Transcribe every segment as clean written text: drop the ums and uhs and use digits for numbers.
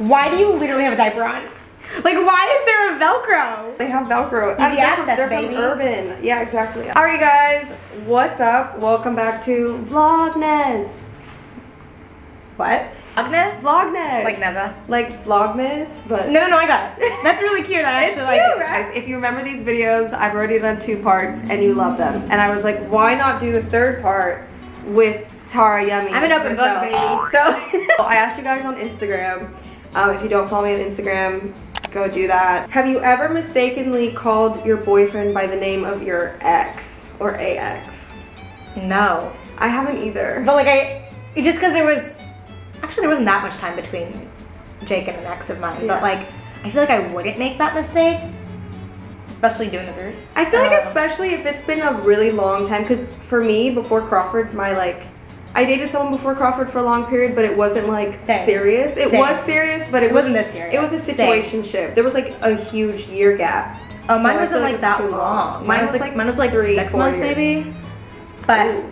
Why do you literally have a diaper on? Like, why is there a Velcro? They have Velcro. They're from Urban. Yeah, exactly. All right, guys. What's up? Welcome back to Vlogmas. What? Vlogmas? Vlogmas. Like Neza. Like Vlogmas, but... No, no, I got it. That's really cute. I actually like it. Guys, if you remember these videos, I've already done 2 parts, and you love them. And I was like, why not do the 3rd part with Tara Yummy? I'm an open book, baby. So I asked you guys on Instagram. If you don't follow me on Instagram, go do that. Have you ever mistakenly called your boyfriend by the name of your ex or AX? No. I haven't either. But like just because there was... Actually, there wasn't that much time between Jake and an ex of mine, but like, I feel like I wouldn't make that mistake, especially doing a group. I feel like especially if it's been a really long time, because for me, before Crawford, I dated someone before Crawford for a long period, but it wasn't like serious. It was serious, but it wasn't this serious. It was a situationship. There was like a huge year gap. Oh, mine wasn't like that long. Mine was like 3 or 4 months maybe, but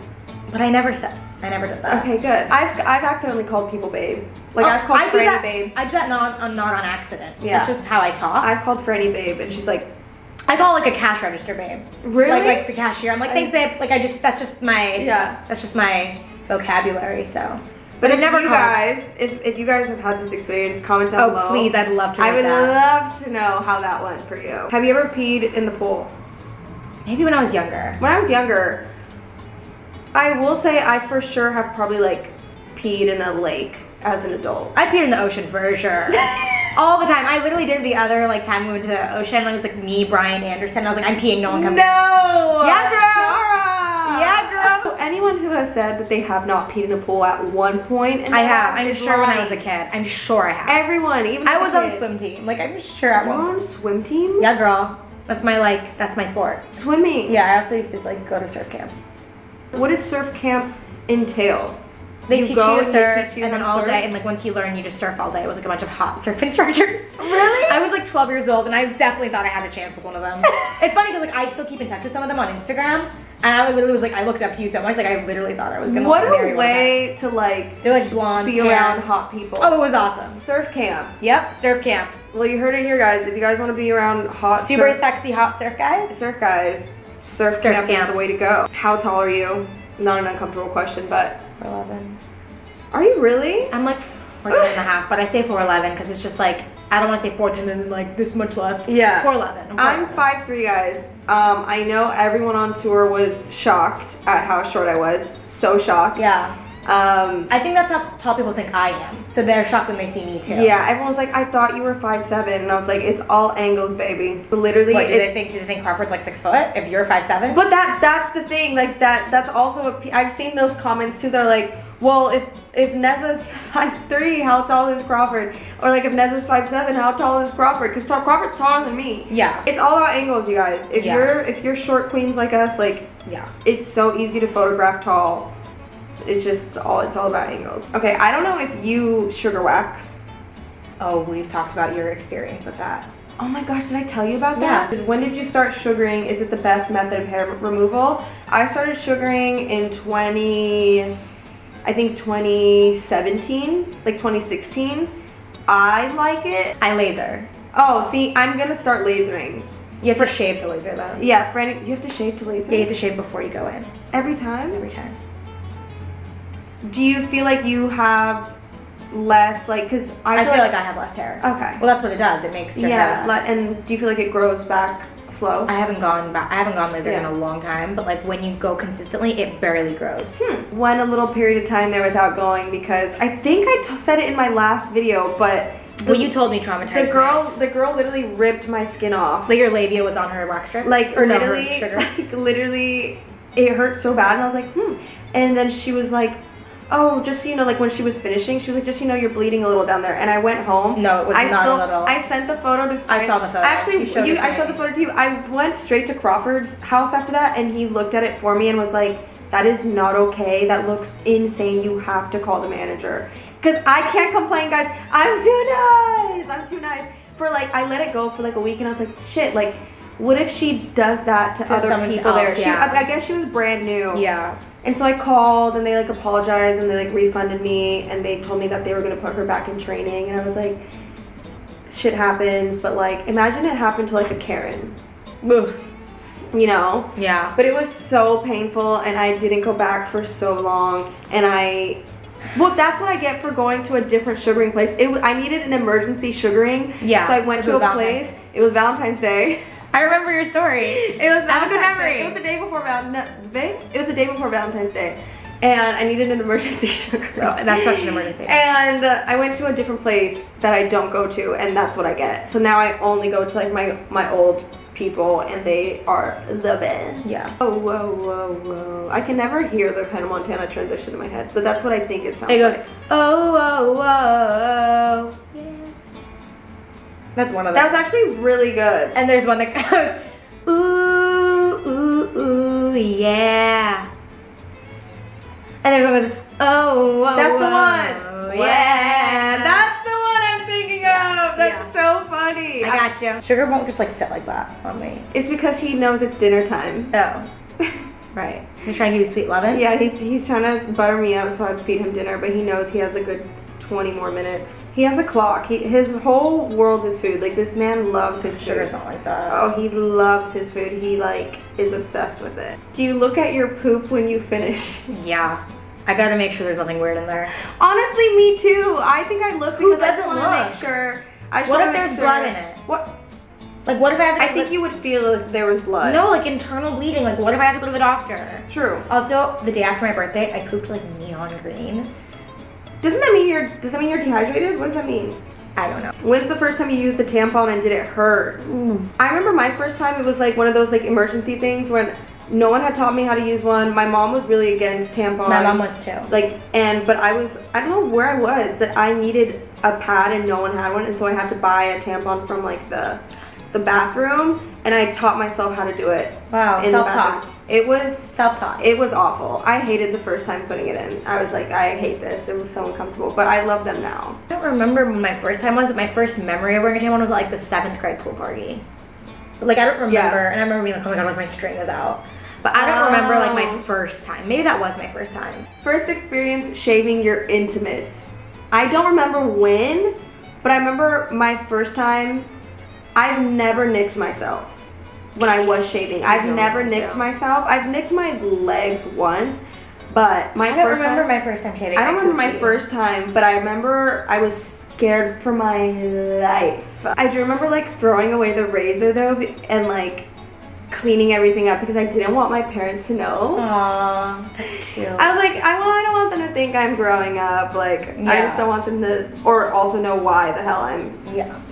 I never did that. Okay, good. I've accidentally called people babe. Like, I've called Freddie babe. I do that not on accident. Yeah. It's just how I talk. I've called Freddie babe, and she's like... I call, like, a cash register babe. Really? Like the cashier. I'm like, thanks babe. Like, that's just my... Yeah. That's just my vocabulary, so... But if you guys, if you guys have had this experience, comment down below. Oh, please, I'd love to know. I would love to know how that went for you. Have you ever peed in the pool? Maybe when I was younger. When I was younger... I will say I for sure have probably like peed in a lake as an adult. I peed in the ocean for sure. All the time. I literally did the other time we went to the ocean, and it was like me, Brian Anderson. I was like, I'm peeing, no one comes. No! Yeah, girl! Tara. Yeah, girl! Anyone who has said that they have not peed in a pool at one point, and I have. I'm sure when I was a kid. I'm sure I have. Everyone, even I was on the swim team. Like, I'm sure I was. You were on swim team? Yeah, girl. That's my that's my sport. Swimming. Yeah, I also used to go to surf camp. What does surf camp entail? They teach you to surf, and then all day, and like once you learn, you just surf all day with like a bunch of hot surf instructors. Really? I was like 12 years old, and I definitely thought I had a chance with one of them. It's funny because like I still keep in touch with some of them on Instagram, and I literally was like, I looked up to you so much, like I literally thought I was gonna. What a way to like. They're like blonde. Be around hot people. Oh, it was awesome. Surf camp. Yep, surf camp. Well, you heard it here, guys. If you guys want to be around hot, super sexy hot surf guys. Surf camp is the way to go. How tall are you? Not an uncomfortable question, but 4'11". Are you really? I'm like 4'10" and a half, but I say 4'11" because it's just like I don't want to say 4'10" and then like this much left. Yeah, 4'11". I'm 5'3", guys. I know everyone on tour was shocked at how short I was. So shocked. Yeah. I think that's how tall people think I am. So they're shocked when they see me too. Yeah, everyone's like, I thought you were 5'7", and I was like, it's all angled, baby. Literally, what, do they think Crawford's like 6 foot if you're 5'7"? But that's the thing, like that's also a, I've seen those comments too. They're like, well, if Neza's 5'3", how tall is Crawford? Or like if Neza's 5'7", how tall is Crawford? Because Crawford's taller than me. Yeah. It's all about angles, you guys. If you're short queens like us, like it's so easy to photograph tall. It's just all about angles. Okay, I don't know if you sugar wax. Oh, we've talked about your experience with that. Oh my gosh, did I tell you about that? Yeah. When did you start sugaring? Is it the best method of hair removal? I started sugaring in 2017, like 2016. I like it. I laser. Oh, see, I'm gonna start lasering. You have to shave to laser though. Yeah, Freddie, you have to shave to laser? Yeah, you have to shave before you go in. Every time? Every time. Do you feel like you have less, like, because I feel like I have less hair. Okay. Well, that's what it does. It makes your hair less. And do you feel like it grows back slow? I haven't gone laser in a long time, but like when you go consistently, it barely grows. Went a little period of time there without going because I think I said it in my last video, but well, you told me traumatized. The girl literally ripped my skin off. Like your labia was on her wax strip. Like or literally, no, her sugar. Like literally, it hurt so bad, and I was like, and then she was like, oh, just so you know, like when she was finishing, she was like, just so you know, you're bleeding a little down there. And I went home. No, it was not a little. I sent the photo to Freddie. I saw the photo. Actually, I showed the photo to you. I went straight to Crawford's house after that, and he looked at it for me and was like, that is not okay. That looks insane. You have to call the manager. Because I can't complain, guys. I'm too nice. I'm too nice. For like, I let it go for like a week, and I was like, shit, like, what if she does that to other people there? Yeah. I guess she was brand new. Yeah. And so I called and they like apologized and they like refunded me and they told me that they were gonna put her back in training, and I was like, shit happens, but like imagine it happened to like a Karen. Ugh. You know? Yeah. But it was so painful and I didn't go back for so long, and well, that's what I get for going to a different sugaring place. I needed an emergency sugaring. Yeah. So I went to a place. It was Valentine's Day. I remember your story. It was Valentine's Day. It was the day before Valentine's Day. It was the day before Valentine's Day. And I needed an emergency sugaring. Oh, that's such an emergency. And I went to a different place that I don't go to, and that's what I get. So now I only go to like my old people, and they are the best. Yeah. Oh, whoa, whoa, whoa. I can never hear the Penn Montana transition in my head, but that's what I think it sounds like. It goes, like, oh, whoa, whoa, whoa. Yeah. That's one of them. That was actually really good. And there's one that goes, ooh, ooh, ooh, yeah. And there's one that goes, oh, whoa, that's whoa, the one. Yeah. Yeah. That's the one I'm thinking of. That's so funny. I got you. Sugar won't just like sit like that on me. It's because he knows it's dinner time. Oh. Right. He's trying to give you sweet loving? Yeah, he's trying to butter me up so I'd feed him dinner, but he knows he has a good 20 more minutes. He has a clock. His whole world is food. Like, this man loves his food. Sugar's not like that. Oh, he loves his food. He like is obsessed with it. Do you look at your poop when you finish? Yeah. I gotta make sure there's nothing weird in there. Honestly, me too. I think I look because I just wanna make sure. What if there's blood in it? What? Like, what if I have to go to the doctor? I think you would feel if there was blood. No, like internal bleeding. Like, what if I have to go to the doctor? True. Also, the day after my birthday, I pooped like neon green. Does that mean you're dehydrated? What does that mean? I don't know. When's the first time you used a tampon and did it hurt? Mm. I remember my first time, it was like one of those like emergency things when no one had taught me how to use one. My mom was really against tampons. My mom was too. Like, but I don't know where I was, that I needed a pad and no one had one, and so I had to buy a tampon from like the bathroom, and I taught myself how to do it. Wow, self-taught. It was self-taught. It was awful. I hated the first time putting it in. I was like, I hate this. It was so uncomfortable, but I love them now. I don't remember when my first time was, but my first memory of wearing a tampon was like the 7th grade pool party. Like, I don't remember, and I remember being like, oh my god, like my string is out. But I don't remember like my first time. Maybe that was my first time. First experience shaving your intimates. I don't remember when, but I remember my first time. I've never nicked myself when I was shaving. I've never nicked myself. I've nicked my legs once, but my first time. I don't remember my first time shaving. I don't remember my first time, but I remember I was scared for my life. I do remember like throwing away the razor though and like cleaning everything up because I didn't want my parents to know. Aww, that's cute. I was like, I don't want them to think I'm growing up. Like, I just don't want them to, or also know why the hell I'm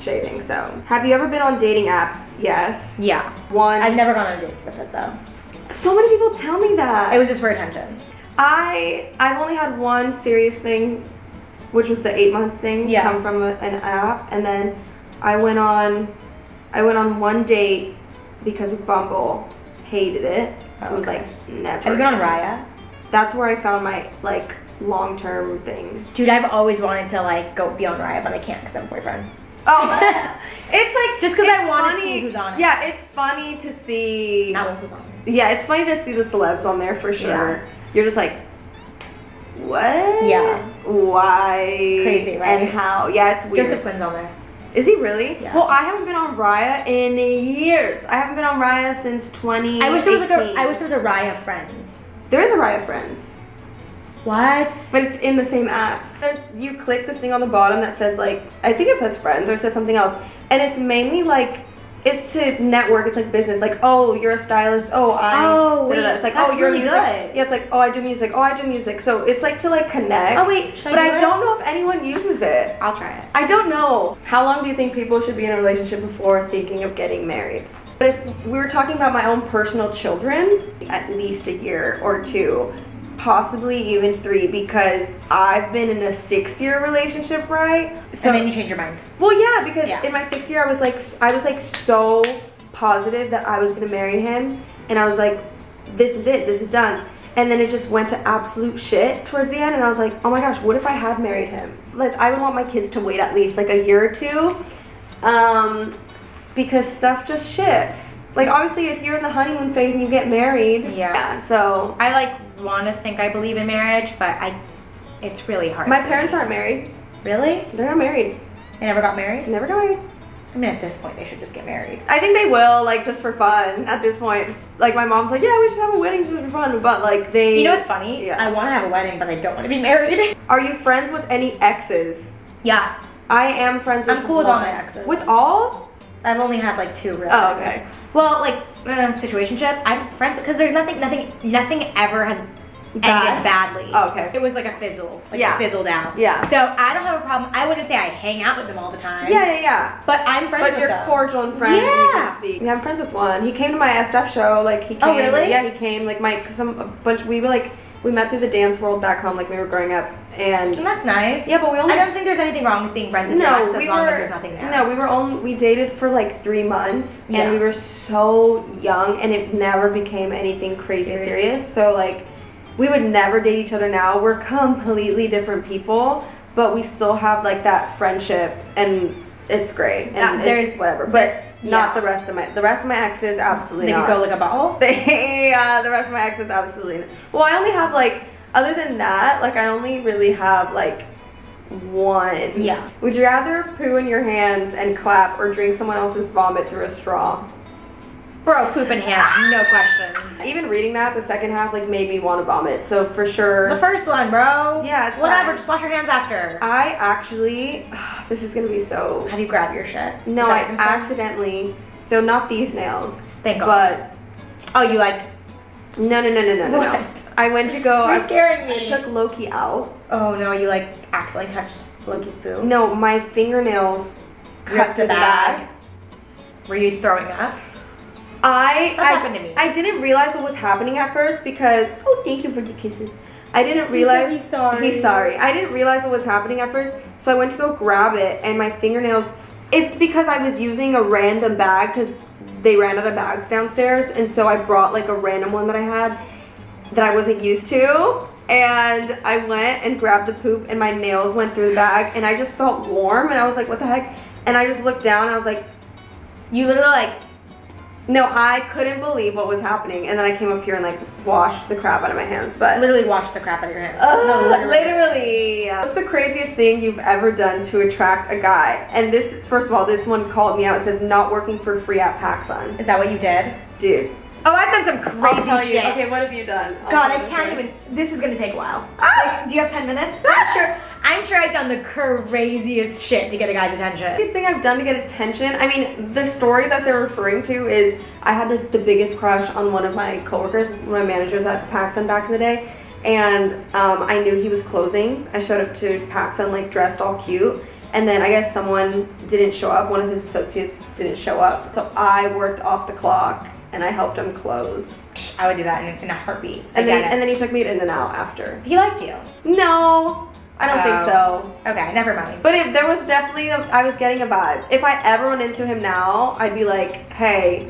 shaving. So, have you ever been on dating apps? Yes. Yeah. One. I've never gone on a date with it though. So many people tell me that. It was just for attention. I've only had one serious thing, which was the 8-month thing. Yeah. Come from an app, and then I went on one date. Because of Bumble, hated it. I was like, never. Have you been on Raya? That's where I found my like long-term thing. Dude, I've always wanted to like go be on Raya, but I can't because I'm a boyfriend. Oh, it's like just because I want to see who's on it. Yeah, it's funny to see. Not who's on it. Yeah, it's funny to see the celebs on there for sure. Yeah. You're just like, what? Yeah. Why? Crazy, right? And how? Yeah, it's weird. Joseph Quinn's on there. Is he really? Yeah. Well, I haven't been on Raya in years. I haven't been on Raya since 2018. I wish there was a Raya Friends. There is a Raya Friends. What? But it's in the same app. You click this thing on the bottom that says like, I think it says friends or it says something else. And it's mainly like, it's to network, it's like business. Like, oh, you're a stylist. Oh, wait, it's like, that's you're really music. Good. Yeah, it's like, oh, I do music. Oh, I do music. So it's like to like connect. Oh, wait, but I don't know if anyone uses it. I'll try it. I don't know. How long do you think people should be in a relationship before thinking of getting married? But if we were talking about my own personal children, at least a year or two, possibly even 3, because I've been in a 6-year relationship, right? So and then you change your mind. Well, yeah, because in my 6th year, I was like so positive that I was gonna marry him, and I was like, this is it, this is done. And then it just went to absolute shit towards the end, and I was like, oh my gosh, what if I had married him? Like, I would want my kids to wait at least like a year or two, because stuff just shifts. Like, obviously, if you're in the honeymoon phase and you get married. Yeah. So I like want to think I believe in marriage, but it's really hard. My parents aren't married. Really? They're not married. They never got married? Never got married. I mean, at this point, they should just get married. I think they will, like, just for fun at this point. Like, my mom's like, yeah, we should have a wedding just for fun, but, like, they... You know what's funny? Yeah. I want to have a wedding, but I don't want to be married. Are you friends with any exes? Yeah. I am friends with... I'm cool with all my exes. With all? I've only had, like, 2 real exes. Oh, okay. Well, like, situationship, I'm friends because there's nothing ever has... Ended badly. Oh, okay. It was like a fizzle. Like yeah. It fizzled out. Yeah. So I don't have a problem. I wouldn't say I hang out with them all the time. Yeah, yeah, yeah. But I'm friends with them. But you're cordial and friends. Yeah. Yeah, I'm friends with one. He came to my SF show. Like, he came. Oh, really? Yeah, he came. Like, we met through the dance world back home, like, we were growing up. And that's nice. Yeah, but we only... I don't think there's anything wrong with being friends with exes as long as there's nothing there. No, we dated for like 3 months, yeah. And we were so young, and it never became anything crazy serious. So, like... We would never date each other now. We're completely different people, but we still have like that friendship, and it's great. And yeah, there's whatever, but yeah. Not the rest of my exes absolutely. They not. Could go like a bottle. The rest of my exes absolutely. Not. Well, I only have like other than that, like I only really have like one. Yeah. Would you rather poo in your hands and clap, or drink someone else's vomit through a straw? Bro, poop in hand, no questions. Even reading that, the second half like made me want to vomit. So for sure, the first one, bro. Yeah, it's whatever. Fine. Just wash your hands after. I actually, this is gonna be so. Have you grabbed your shit? No, I accidentally. So not these nails. Thank God. But oh, you like? No. What? No. I went to go. You're scaring me. I took Loki out. Oh no, you like accidentally touched Loki's boob. No, my fingernails cut the bag. Were you throwing up? That happened to me. I didn't realize what was happening at first because thank you for the kisses. I didn't realize he's sorry. I didn't realize what was happening at first, so I went to go grab it, and my fingernails. It's because I was using a random bag because they ran out of bags downstairs, and so I brought like a random one that I had that I wasn't used to. And I went and grabbed the poop, and my nails went through the bag, and I just felt warm, and I was like, what the heck? And I just looked down, and I was like, you literally like. No, I couldn't believe what was happening, and then I came up here and like washed the crap out of my hands. But literally washed the crap out of your hands. No, literally. What's the craziest thing you've ever done to attract a guy? And this, first of all, this one called me out. It says not working for free at PacSun. Is that what you did, dude? Oh, I've done some crazy shit. Okay, what have you done? God, I can't even. This is gonna take a while. Ah! Like, do you have 10 minutes? I'm sure I've done the craziest shit to get a guy's attention. This thing I've done to get attention. I mean, the story that they're referring to is I had like, the biggest crush on one of my coworkers, one of my managers at PacSun back in the day, and I knew he was closing. I showed up to PacSun like dressed all cute. And then I guess someone didn't show up. One of his associates didn't show up. So I worked off the clock. And I helped him close. I would do that in a heartbeat. And then he took me to In-N-Out after. He liked you? No, I don't think so. Okay, never mind. But if there was definitely, I was getting a vibe. If I ever went into him now, I'd be like, hey,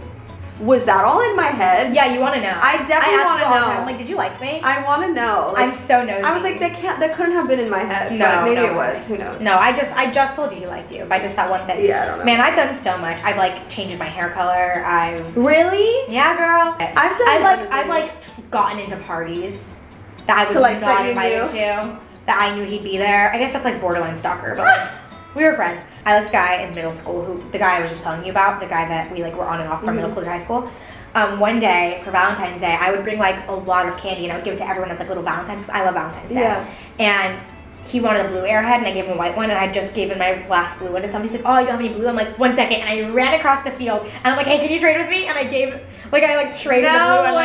was that all in my head? Yeah, you want to know. I definitely want to know. I'm like, did you like me? I want to know. Like, I'm so nosy. I was like, that couldn't have been in my head. No, maybe it was. Who knows? No, I just told you he liked you by just that one thing. Yeah, I don't know. Man, I've done so much. I've like changed my hair color. I've really? Yeah, girl. I've done. I've like gotten into parties that I was like, not invited to. That I knew he'd be there. I guess that's like borderline stalker, but. Like, we were friends. I liked a guy in middle school the guy I was just telling you about, the guy that we like were on and off from middle school to high school. One day for Valentine's Day, I would bring like a lot of candy and I would give it to everyone as like little Valentine's because I love Valentine's Day. Yeah. And he wanted a blue Airhead and I gave him a white one and I just gave him my last blue one to somebody. He's like, oh, you don't have any blue? I'm like, 1 second. And I ran across the field and I'm like, hey, can you trade with me? And I traded the blue one and I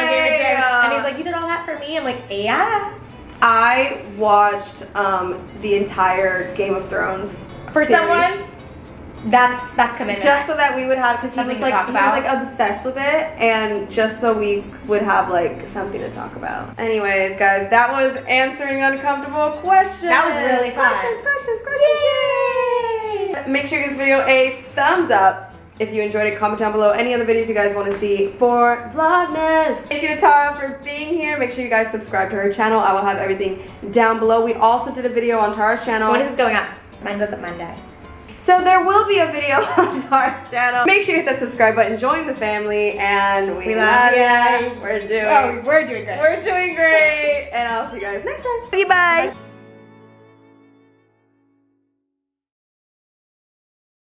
gave it to him. And he's like, you did all that for me? I'm like, yeah. I watched the entire Game of Thrones. For someone, that's commitment. Just so that we would have, because he was like obsessed with it, and just so we would have like something to talk about. Anyways, guys, that was answering uncomfortable questions. That was really fun. Questions. Yay! Make sure you give this video a thumbs up. If you enjoyed it, comment down below any other videos you guys want to see for Vlogmas. Thank you to Tara for being here. Make sure you guys subscribe to her channel. I will have everything down below. We also did a video on Tara's channel. When is this going up? Mine goes up Monday. So there will be a video on Tara's channel. Make sure you hit that subscribe button, join the family, and we love you. We're doing great. We're doing great. And I'll see you guys next time. Bye.